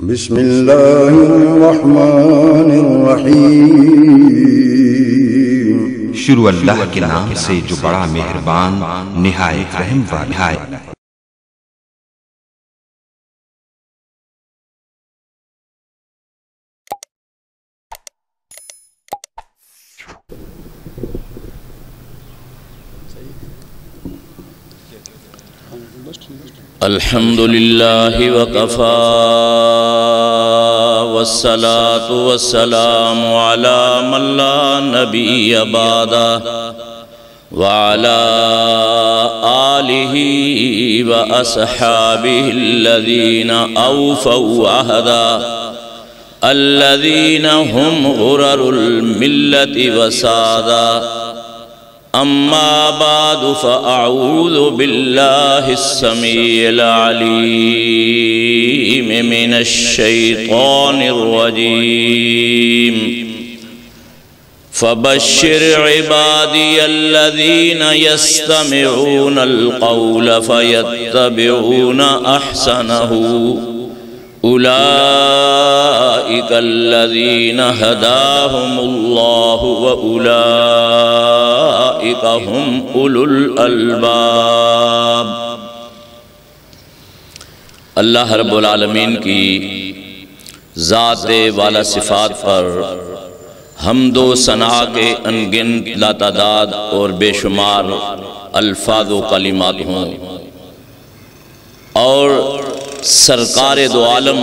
बिस्मिल्लाहिर्रहमानिर्रहीम। शुरू अल्लाह के नाम से जो बड़ा मेहरबान निहायत रहम वाला है। अल्हम्दुलिल्लाह वकफा वस्सलातु वस्सलामु अला मन ला नबिय्य बादा व अला आलिहि व अस्हाबिहि अल्लज़ीना औफ़ौ अहदा अल्लज़ीना हुम गुरुरुल मिल्लति व सादा अम्मा बाद फ़अऊज़ु बिल्लाहिस्समीइल अलीम मिनश्शैतानिर्रजीम फ़बश्शिर इबादियल्लज़ीना यस्तमिऊनल क़ौल फ़यत्तबिऊना अहसनहु उलाइकल्लज़ीना हदाहुमुल्लाहु व उलाइका हुम उलुल अल्बाब। अल्लाह रब्बुल आलमीन की ज़ात वाला सिफ़ात पर हम्दो सना के अनगिनत लातादाद और बेशुमार अल्फाज व कलिमात हों और सरकार दो आलम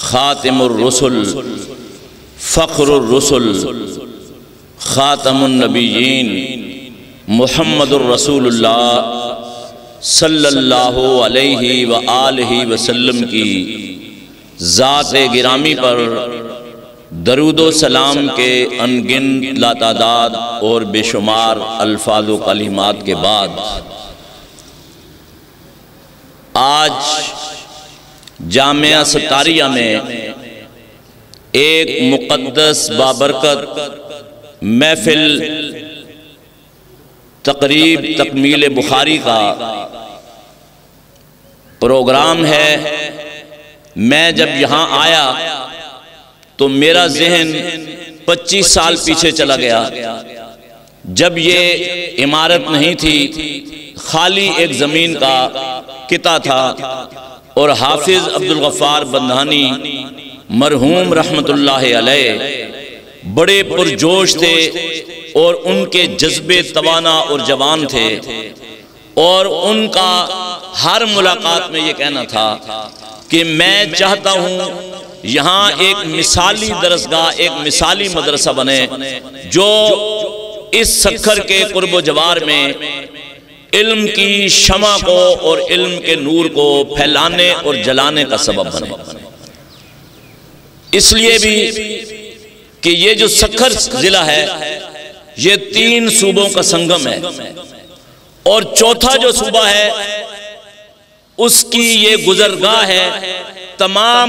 खातिमुर रसूल फ़ख्रुर रसूल खातमुन नबिय्यीन मुहम्मदुर रसूलुल्लाह सल्लल्लाहु अलैहि व आलिहि वसल्लम की ज़ाते गिरामी पर दरूदो सलाम के अनगिनत लातादाद और बेशुमार अल्फाज व कलिमात के बाद आज जामिया सतारिया में एक मुक़द्दस बाबरकत महफिल तकरीब तकमील बुखारी का प्रोग्राम है। मैं जब यहाँ आया तो मेरा ज़हन 25 साल पीछे चला गया, जब ये इमारत नहीं थी, खाली एक ज़मीन का किता था और हाफिज़ अब्दुल गफ़ार बंदानी मरहूम रहमतुल्लाह अलैह बड़े पुरजोश थे और उनके जज्बे तवाना और जवान थे और उनका हर मुलाकात में ये कहना था कि मैं चाहता हूँ यहाँ एक मिसाली दरसगाह, एक मिसाली मदरसा बने जो इस सक्खर के कुर्ब जवार में इल्म की शमा को और इल्म के नूर को फैलाने और जलाने का सबब बने। इसलिए भी कि ये जो सक्खर जिला है ये 3 सूबों का संगम है और चौथा जो सूबा है उसकी ये गुजरगाह है। तमाम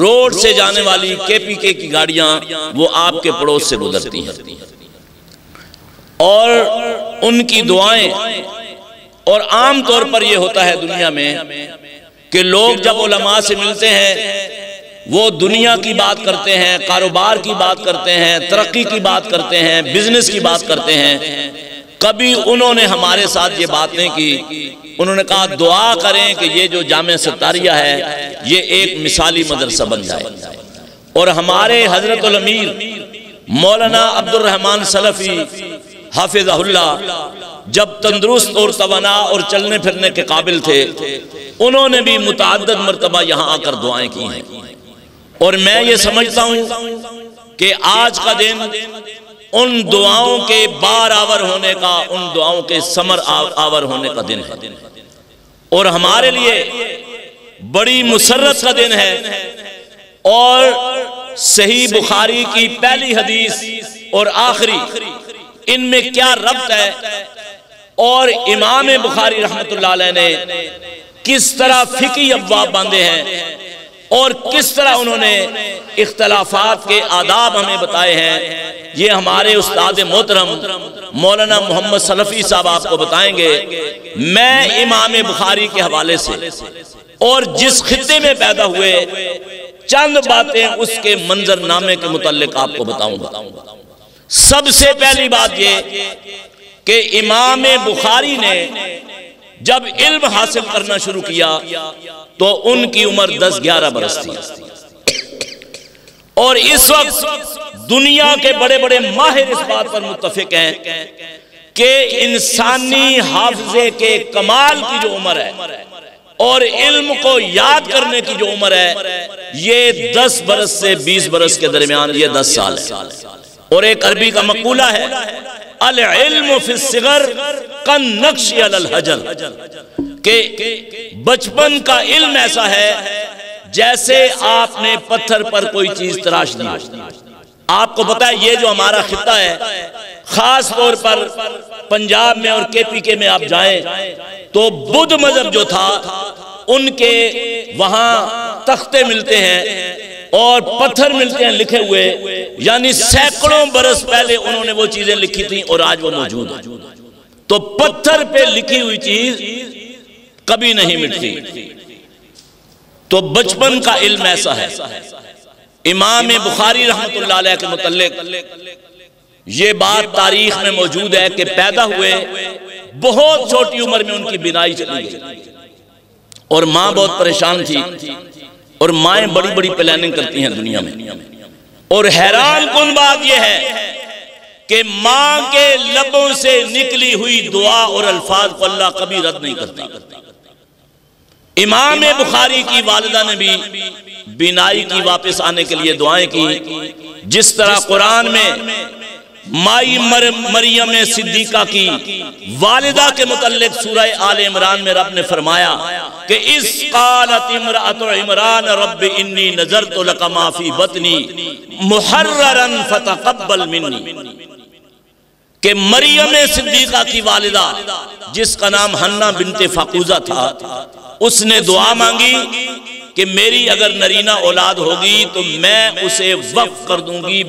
रोड से जाने वाली केपीके की गाड़ियां वो आपके पड़ोस से गुजरती हैं और उनकी दुआएं। और आम तौर पर यह होता है दुनिया में कि लोग जब उलमा से मिलते हैं वो दुनिया की बात करते हैं, कारोबार की बात करते हैं, तरक्की की बात करते हैं, बिजनेस की बात करते हैं। कभी उन्होंने हमारे साथ ये बात नहीं की। उन्होंने कहा दुआ करें कि ये जो जामिया सतारिया है ये एक मिसाली मदरसा बन जाए। और हमारे हजरत उल अमीर मौलाना अब्दुर रहमान सल्फी हाफिज़हुल्लाह जब तंदुरुस्त और तवाना और चलने फिरने के काबिल थे, उन्होंने भी मुतअद्दिद मरतबा यहाँ आकर दुआएं की हैं। और मैं ये समझता हूँ कि आज का दिन उन दुआओं के बारावर होने का, उन दुआओं के समर आवर होने का दिन है और हमारे लिए बड़ी मुसर्रत का दिन है। और सही बुखारी की पहली हदीस और आखिरी इनमें क्या रब्त है और इमाम बुखारी रहमतुल्लाह अलैह ने किस तरह फिकी अब्वाब बांधे हैं और किस तरह उन्होंने इख्तलाफात के आदाब हमें बताए हैं, ये हमारे उस्ताद मोहतरम मौलाना मोहम्मद सलफ़ी साहब आपको बताएंगे। मैं इमाम बुखारी के हवाले से और जिस खित्ते में पैदा हुए चंद बातें उसके मंजरनामे के मुतालिक आपको बताऊंगा। सबसे पहली बात ये कि इमाम बुखारी ने जब इल्म हासिल करना शुरू किया तो उनकी उम्र 10-11 बरस थी और इस वक्त दुनिया के बड़े बड़े माहिर इस बात पर मुत्तफिक हैं कि इंसानी हाफजे के कमाल की जो उम्र है और इल्म को याद करने की जो उम्र है ये 10 बरस से 20 बरस के दरमियान ये 10 साल है। और एक अरबी का मकूला है अल इल्म फिस्सिगर का नक्श अल हजर के बचपन का इल्म ऐसा है जैसे आपने पत्थर पर कोई चीज तराश दी। आपको पता है ये जो हमारा खिता है खास तौर पर पंजाब में और केपीके में आप जाएं तो बुद्ध मजहब जो था उनके वहां तख्ते मिलते हैं और पत्थर मिलते हैं लिखे हुए, यानी सैकड़ों बरस पहले उन्होंने वो चीजें लिखी थी और आज वो मौजूद है। तो पत्थर पे लिखी हुई चीज कभी नहीं मिटती। तो बचपन का इल्म ऐसा है। इमाम बुखारी रहमतुल्लाह अलैह के मुतालिक ये बात तारीख में मौजूद है कि पैदा हुए बहुत छोटी उम्र में उनकी बिनाई चली गई और माँ बहुत परेशान थी और माएँ बड़ी बड़ी प्लानिंग करती हैं दुनिया में। और हैरान कुन बात यह है कि माँ के लबों से निकली हुई दुआ और अल्फाज को अल्लाह कभी रद्द नहीं करता। इमाम बुखारी की वालिदा ने भी बिनाई की वापस आने के लिए दुआएं की, जिस तरह कुरान में माई मरियम सिद्दीका की वालिदा के मुतालिक सूरह आल इमरान में रब ने फरमाया कि इस कालत इमरात इमरान रब इन्नी नजरतु लक मा फी बतनी मुहर्ररन फतकब्बल मिन्नी के मरियम सिद्दीका की वालिदा जिसका नाम हन्ना बिनते फाकूजा था उसने दुआ मांगी कि मेरी अगर नरीना औलाद होगी तो मैं उसे वक्फ कर दूंगी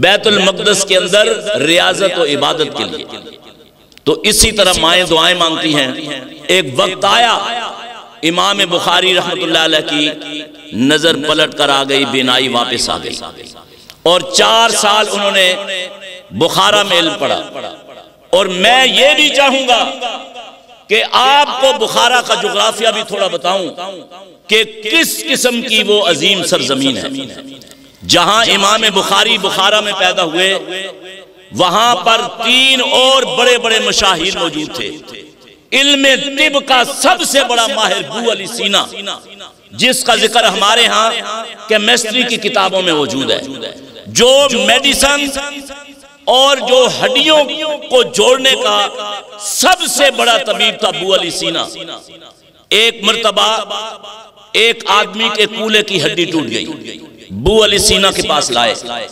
बैतुल मक़दस के अंदर रियाजत और इबादत के लिए। तो इसी तरह माएँ दुआएं मांगती हैं। एक वक्त आया इमाम बुखारी रहमतुल्लाह अलैह की नजर पलट कर आ गई, बिनाई वापस आ गई और 4 साल उन्होंने बुखारा में इल्म पढ़ा। और मैं ये भी चाहूंगा कि आपको बुखारा का जुग्राफिया भी थोड़ा बताऊं कि किस किस्म की वो अजीम सरजमीन है। जहां इमाम बुखारी बुखारा में पैदा हुए वहां पर 3 और बड़े बड़े मशाहिर मौजूद थे। इल्मे तिब का सबसे बड़ा माहिर बू अली सीना, जिसका जिक्र हमारे यहाँ केमिस्ट्री की किताबों में मौजूद है, जो मेडिसिन और जो हड्डियों को जोड़ने का सबसे बड़ा तबीब था बू अली सीना। एक मर्तबा एक आदमी के कूल्हे की हड्डी टूट गई, बू अली सीना के पास लाए।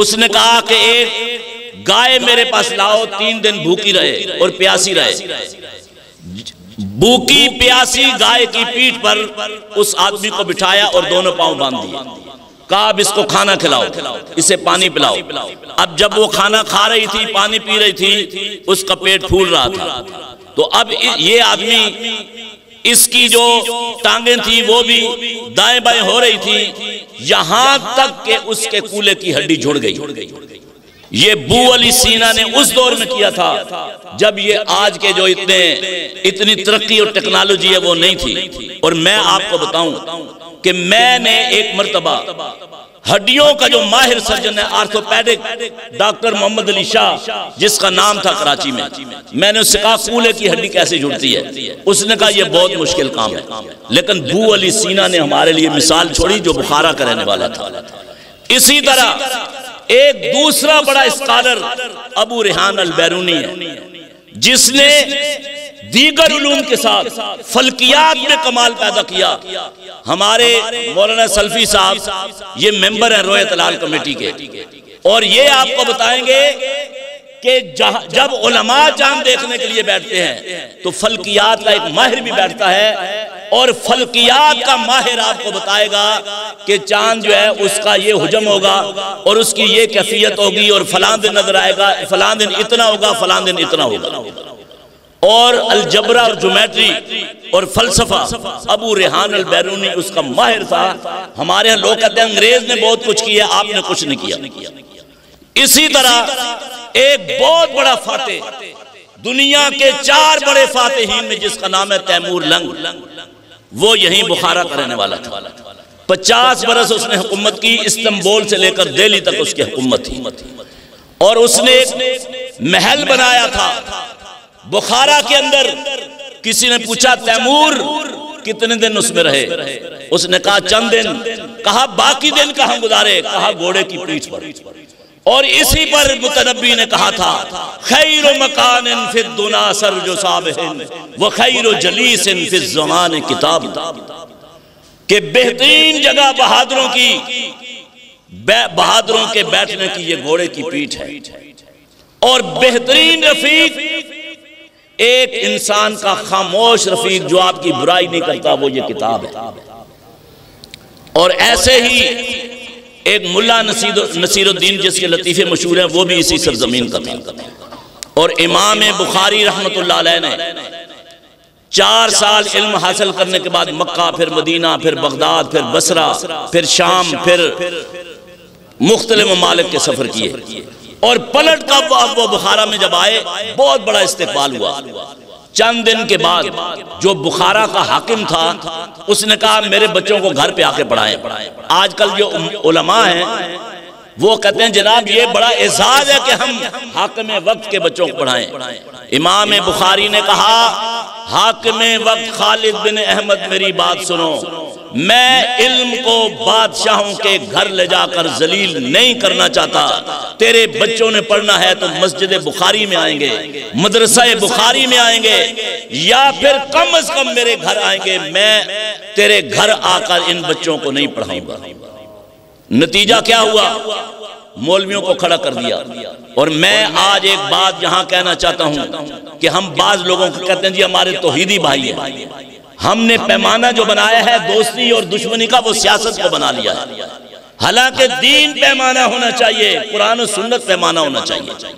उसने कहा कि एक गाय मेरे पास लाओ, 3 दिन भूखी रहे और प्यासी रहे। भूखी प्यासी गाय की पीठ पर उस आदमी को बिठाया और दोनों पांव बांध दिए। कहा अब इसको खाना खिलाओ, इसे पानी पिलाओ। अब जब वो खाना खा रही थी पानी पी रही थी उसका पेट फूल रहा था। तो अब ये आदमी इसकी जो टांगें थी वो भी दाएं बाएं हो रही थी, यहां तक के उसके कूल्हे की हड्डी जुड़ गई। ये बू अली सीना ने उस दौर में किया था जब ये आज के जो इतनी तरक्की और टेक्नोलॉजी है वो नहीं थी। और मैं आपको बताऊं कि मैंने एक मर्तबा हड्डियों का जो माहिर सर्जन है आर्थोपेडिक डॉक्टर मोहम्मद अली शाह, जिसका नाम था कराची में, मैंने उससे कहा कूल्हे की हड्डी कैसे जुड़ती है। उसने कहा यह बहुत मुश्किल काम है। लेकिन बू अली सीना ने हमारे लिए मिसाल छोड़ी, जो बुखारा का रहने वाला था। इसी तरह एक दूसरा बड़ा स्कॉलर अबू रिहान अल-बिरूनी है, जिसने दीगर उलूम के साथ फल्कियात में कमाल पैदा किया। हमारे मौलाना सल्फी साहब ये मेंबर है रोयत लाल कमेटी के, और ये आपको बताएंगे कि जब उलमा चांद देखने के लिए बैठते हैं तो फल्कियात का एक माहिर भी बैठता है। और फल्कियात का माहिर आपको बताएगा कि चांद जो है उसका ये हुजम होगा और उसकी ये कैफियत होगी और फलां दिन नजर आएगा, फलां दिन इतना होगा, फलां दिन इतना होगा। और अलजबरा और ज्योमेट्री और फलसफा अबू रिहान अल-बिरूनी उसका माहिर था। हमारे यहाँ लोग कहते हैं अंग्रेज ने बहुत कुछ किया, आपने कुछ नहीं किया। इसी तरह एक बहुत बड़ा फातेह, दुनिया के चार बड़े फातेहीन में जिसका नाम है तैमूर लंग, वो यही बुखारा का रहने वाला था। 50 बरस उसने हुकूमत की, इस्तांबुल से लेकर दिल्ली तक उसकी हुकूमत थी। और उसने एक महल बनाया था बुखारा के अंदर। किसी ने पूछा तैमूर कितने दिन उसमें रहे? उसने कहा चंद दिन। कहा बाकी दिन कहाँ गुजारे? कहा घोड़े की पीठ पर। और इसी पर मुतनबी ने कहा था खैरो मकानिन फिद दुना सरजो साबहिन व खैरो जलीसिन फिद ज़माने किताब, के बेहतरीन जगह बहादुरों की, बहादुरों के बैठने की ये घोड़े की पीठ है, और बेहतरीन रफीक एक इंसान का खामोश रफीक जो आपकी बुराई नहीं करता वो ये किताब है। और ऐसे ही एक मुल्ला नसीरुद्दीन जिसके लतीफे मशहूर हैं, वो भी इसी सरजमीन का था। और इमाम बुखारी रहमतुल्लाह अलैह ने 4 साल इल्म हासिल करने के बाद मक्का, फिर मदीना, फिर बगदाद, फिर बसरा, फिर शाम, फिर मुख्तलिफ ममालिक के सफर किए। और पलट का वो बुखारा में जब आए बहुत बड़ा इस्तेकबाल हुआ। चंद दिन के बाद जो बुखारा का हाकिम था उसने कहा मेरे बच्चों को घर पे आके पढ़ाएं। आजकल जो उलमा हैं वो कहते हैं जनाब ये बड़ा एजाज है कि हम हाकिम वक्त के बच्चों को पढ़ाएं। इमाम बुखारी ने कहा हाकिम वक्त खालिद बिन अहमद मेरी बात सुनो, मैं इल्म को बादशाहों के घर ले जाकर जलील नहीं करना चाहता। तेरे बच्चों ने पढ़ना है तो मस्जिद बुखारी में आएंगे, मदरसा बुखारी में आएंगे, या फिर कम से कम मेरे घर आएंगे। मैं तेरे घर आकर इन बच्चों को नहीं पढ़ाऊंगा। नतीजा क्या हुआ? मौलवियों को खड़ा कर दिया। और मैं आज एक बात यहाँ कहना चाहता हूँ कि हम बाज लोगों को कहते हैं जी हमारे तौहीदी भाई है, हमने पैमाना जो बनाया है दोस्ती और दुश्मनी का वो सियासत को बना लिया है। हालांकि दीन पैमाना होना चाहिए, कुरान और सुन्नत पैमाना होना चाहिए।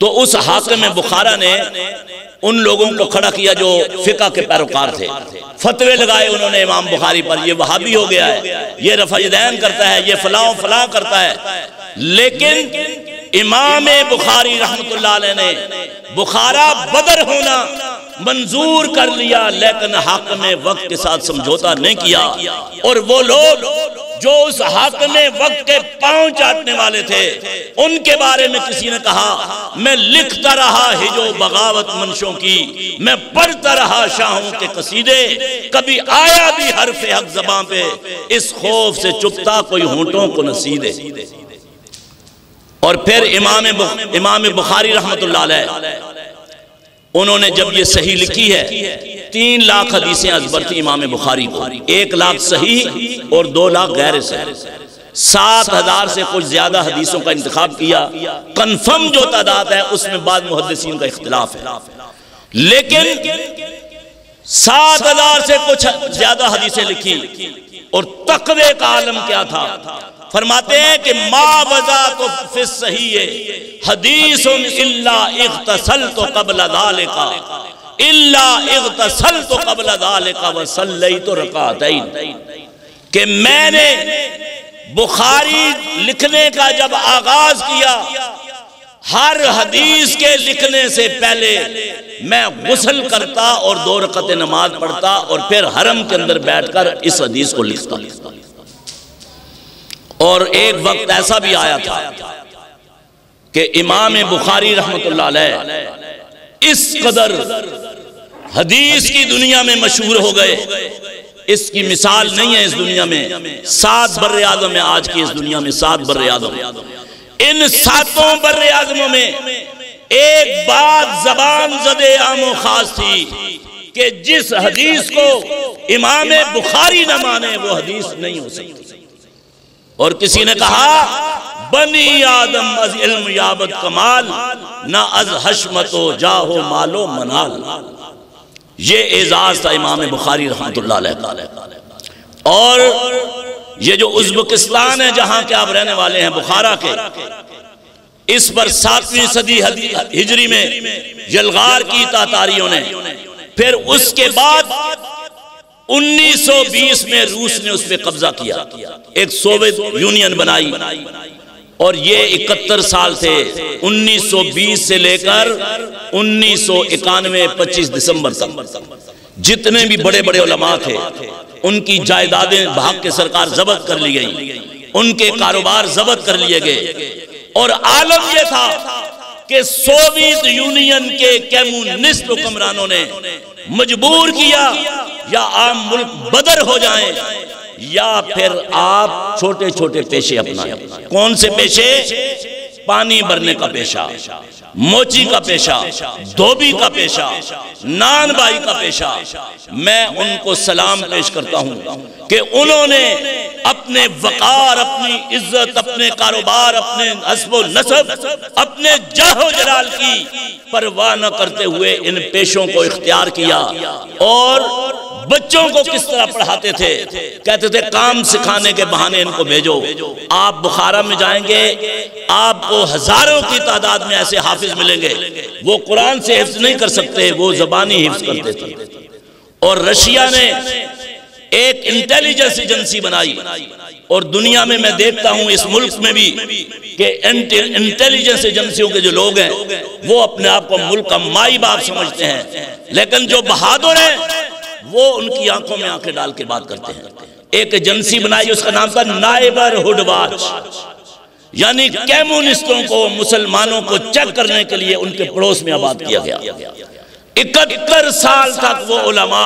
तो उस हाकिम बुखारा ने उन लोगों को खड़ा किया जो फिका के पैरोकार थे। फतवे लगाए उन्होंने इमाम बुखारी पर, ये वहाबी हो गया है, ये रफ़ाइदैन करता है, ये फलां फलां करता है। लेकिन इमाम बुखारी रहमतुल्लाह अलैह ने बुखारा बदर होना मंजूर कर लिया, लेकिन हाकिम वक्त के साथ समझौता नहीं किया। और वो लोग जो उस हाकिम वक्त के पांव चाटने वाले थे उनके बारे में किसी ने कहा मैं लिखता रहा हिजो बगावत मंशों की, मैं पढ़ता रहा शाहों के कसीदे, कभी आया भी हरफ हक ज़बां पे, इस खौफ से चुपता कोई होंठों को नसीदे। और फिर इमाम बुखारी रहमतुल्लाह अलैह उन्होंने जब ये सही लिखी है 3 लाख हदीसें अजबर थी इमाम बुखारी को, 1 लाख सही और 2 लाख गैर सही। 7000 से कुछ ज्यादा हदीसों का इंतखाब किया। कन्फर्म जो तादाद है उसमें बाद मुहद्दिसीन का इख्तिलाफ है, लेकिन 7000 से कुछ ज्यादा हदीसें लिखी। और तकवे का आलम क्या था? फरमाते हैं कि मावजा तो फिस सही है हदीसुन इल्ला इख्तसल तो कबल दालिका इल्ला इख्तसल तो कबल दालिका व सल्लई तो रकातैन, कि मैंने बुखारी लिखने का जब आगाज किया हर हदीस के लिखने से पहले मैं गुस्ल करता और 2 रकअत नमाज पढ़ता और फिर हरम के अंदर बैठकर इस हदीस को लिखता। और एक वक्त ऐसा भी आया था कि इमाम बुखारी रहमतुल्लाह अलैह इस कदर हदीस की दुनिया में मशहूर हो गए, इसकी मिसाल नहीं है इस दुनिया में। 7 बर्रे आज़म है आज की इस दुनिया में, 7 बर्रे आज़म। इन 7 बर्रे आज़मों में एक बात जबान ज़दे आमो खास थी कि जिस हदीस को इमाम बुखारी न माने वो हदीस नहीं हो सकती। और किसी ने कहा बनी आदम अज इल्म याबत कमाल ना अज हशमतो जाहो मालो मनाल, ये एजाज था इमाम बुखारी रहमतुल्लाह अलैह। और ये जो उज़्बेकिस्तान है जहाँ के आप रहने वाले हैं बुखारा के, इस पर 7वीं सदी हिजरी में यलगार की तातारियों ने, फिर उसके बाद 1920 में रूस ने उस पर कब्जा किया, एक सोवियत यूनियन बनाई और ये 71 साल थे 1920 से लेकर 1991 25 दिसंबर तक। जितने भी बड़े बड़े उलमा थे उनकी जायदादें भाग के सरकार जब्त कर ली गई, उनके कारोबार जब्त कर लिए गए और आलम यह था कि सोवियत यूनियन के कम्युनिस्ट हुक्मरानों ने मजबूर किया या आम मुल्क बदर हो जाएं या फिर आप छोटे छोटे पेशे अपनाएं। कौन से पेशे? पानी भरने का पेशा, मोची का पेशा, धोबी का पेशा, नान बाई का पेशा। मैं उनको सलाम पेश करता हूं कि उन्होंने अपने वकार, अपनी इज्जत, अपने कारोबार, अपने हस्बो नसब, अपने जाहो जलाल की परवाह न करते हुए इन पेशों को इख्तियार किया। और बच्चों को किस तरह पढ़ाते थे, कहते थे काम सिखाने के बहाने इनको भेजो। आप बुखारा में जाएंगे आपको हजारों की तादाद में ऐसे हाफिज मिलेंगे, वो कुरान से हिफ्ज नहीं कर सकते, वो जबानी हिफ्ज करते थे। और रशिया ने एक इंटेलिजेंस एजेंसी बनाई और दुनिया में मैं देखता हूं इस मुल्क में भी कि इंटेलिजेंस एजेंसियों के जो लोग हैं वो अपने आप को मुल्क का माई बाप समझते हैं, लेकिन जो बहादुर हैं वो उनकी आंखों में आंखें डाल के बात करते हैं। एक एजेंसी बनाई, उसका नाम था नाइबर हुड वॉच, यानी कम्युनिस्टों को, मुसलमानों को चेक करने के लिए उनके पड़ोस में आबाद किया गया। 71 साल तक वो उलमा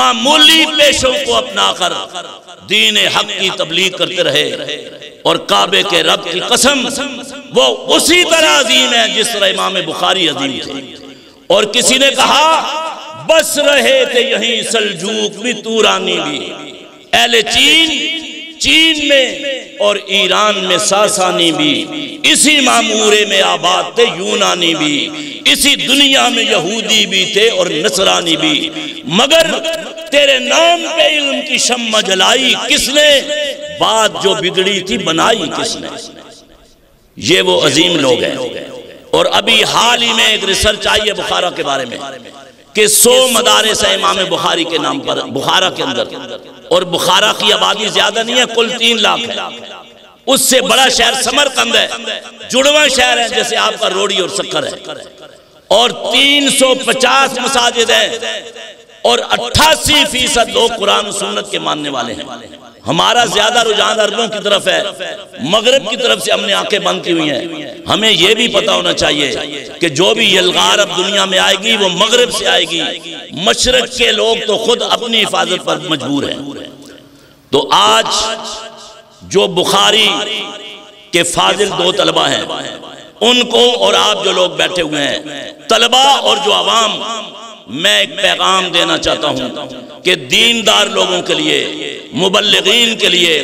मामूली पेशों को अपनाकर दीन हक की तबलीग करते रहे। और काबे के रब की कसम, वो उसी तरह अजीम है जिस तरह इमाम बुखारी अजीम थे। और किसी ने कहा बस रहे थे यहीं सल्जूक भी, तूरानी भी, अहले चीन, चीन में और ईरान में सासानी भी, इसी मामूरे में आबाद थे यूनानी भी, इसी दुनिया में यहूदी भी थे और नसरानी भी, मगर तेरे नाम पे इल्म की शम्मा जलाई किसने, बात जो बिगड़ी थी बनाई किसने। ये वो अजीम लोग हैं। और अभी हाल ही में एक रिसर्च आई है बुखारा के बारे में कि 100 मदारिस है इमाम बुखारी के नाम पर बुखारा के अंदर, और बुखारा की आबादी ज्यादा नहीं है, कुल 3 लाख है। उससे बड़ा शहर समरकंद है, जुड़वा शहर है जैसे आपका रोड़ी और सक्कर है, और 350 मसाजिद हैं और 88% लोग कुरान सुन्नत के मानने वाले हैं। हमारा ज्यादा रुझान अरबों की तरफ है, मगरब की तरफ से हमने आंखें बंद की हुई हैं। हमें यह भी पता होना चाहिए कि जो भी यलगार अब दुनिया में आएगी वो मगरब से आएगी, मशरक के लोग तो खुद अपनी हिफाजत पर मजबूर हैं। तो आज जो बुखारी के फाजिल दो तलबा हैं उनको और आप जो लोग बैठे हुए हैं तलबा और जो आवाम, मैं एक पैगाम देना चाहता हूं कि दीनदार लोगों के लिए, मुबल्लिगीन के लिए,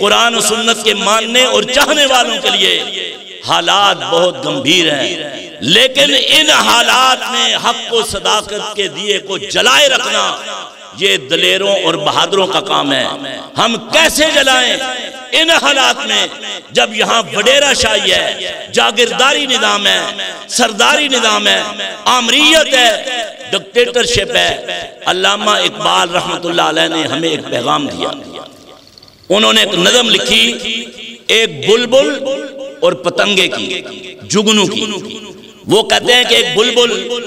कुरान और सुन्नत के मानने और चाहने वालों के लिए हालात बहुत गंभीर हैं, लेकिन इन हालात में हक व सदाकत के दिए को जलाए रखना ये दलेरों और बहादुरों का काम है। हम कैसे जलाएं इन हालात में जब यहाँ वडेरा शाही है, जागीरदारी निजाम है, सरदारी निजाम है, आमरीयत है, डिक्टेटरशिप है। अल्लामा इकबाल रहमतुल्लाह अलैह ने हमें एक पैगाम दिया। उन्होंने एक नज़म लिखी, एक बुलबुल और पतंगे की, जुगनू की। वो कहते हैं कि एक बुलबुल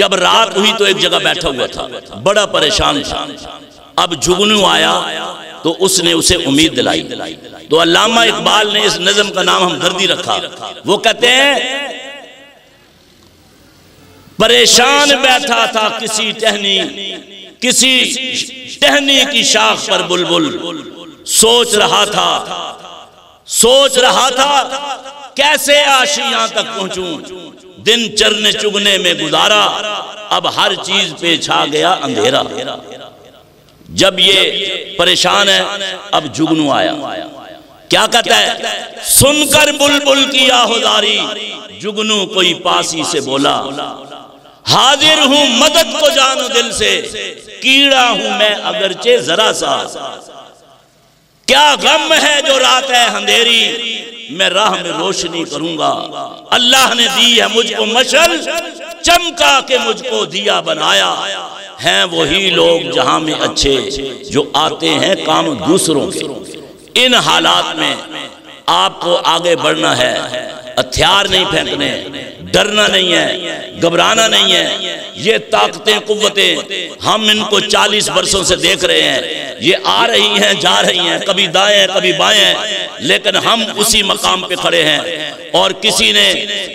जब रात हुई तो एक जगह बैठा हुआ था, बड़ा परेशान था। अब जुगनू आया तो उसने उसे उम्मीद दिलाई। तो अल्लामा इकबाल ने इस नज़म का नाम हमदर्दी रखा। वो कहते हैं परेशान बैठा था किसी टहनी, किसी टहनी की शाख पर बुलबुल, सोच रहा था कैसे आशियां तक पहुंचूं, दिन चरने चुगने में गुजारा, अब हर चीज पे छा गया अंधेरा। जब ये परेशान है अब जुगनू आया, क्या कहता है, सुनकर बुलबुल की आहुजारी, जुगनू कोई पासी से बोला, हाजिर हूं मदद को जानो दिल से, कीड़ा हूं मैं अगरचे जरा सा, क्या गम है जो रात है अंधेरी, मैं राह में रोशनी करूंगा। अल्लाह ने दी है मुझको मशाल, चमका के मुझको दिया बनाया। हैं वही लोग जहां में अच्छे जो आते हैं काम दूसरों के। इन हालात में आपको आगे बढ़ना है, हथियार नहीं फेंकने, डरना नहीं है, घबराना नहीं है। ये ताकतें कुव्वतें हम इनको 40 वर्षों से देख रहे हैं, ये आ रही हैं जा रही हैं, कभी दाएं कभी बाएं, लेकिन हम उसी मकाम पे खड़े हैं। और किसी ने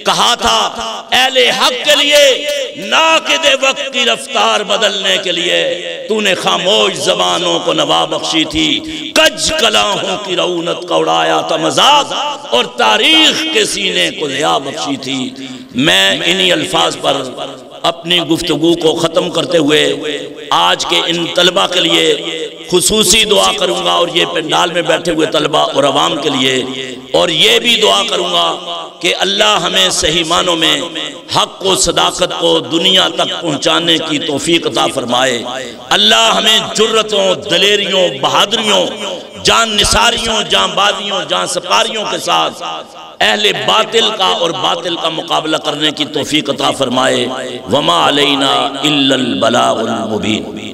कहा था अहले हक के लिए नाकिदे वक्त की रफ्तार बदलने के लिए तूने खामोश जबानों को नवा बख्शी थी, कज कलाहों की रौनक का उड़ाया था मजाक और तारीख के सीने को दया बख्शी थी। मैं इन्हीं अल्फाज पर अपनी गुफ्तगू को ख़त्म करते हुए आज के इन तलबा के लिए खुसूसी दुआ करूँगा, और ये पंडाल में बैठे हुए तलबा और आवाम के लिए, और ये भी दुआ करूँगा कि अल्लाह हमें सही मानों में हक को सदाकत को दुनिया तक पहुँचाने की तौफीक अता फरमाए। अल्लाह हमें जुर्रतों दलेरियों बहादुरियों जान निसारियों जांबाजियों जान सपारियों के साथ अहले बातिल का और बातिल का मुकाबला करने की तौफीक अता फरमाए। वमा अलैना इल्लल बलागुल मुबीन।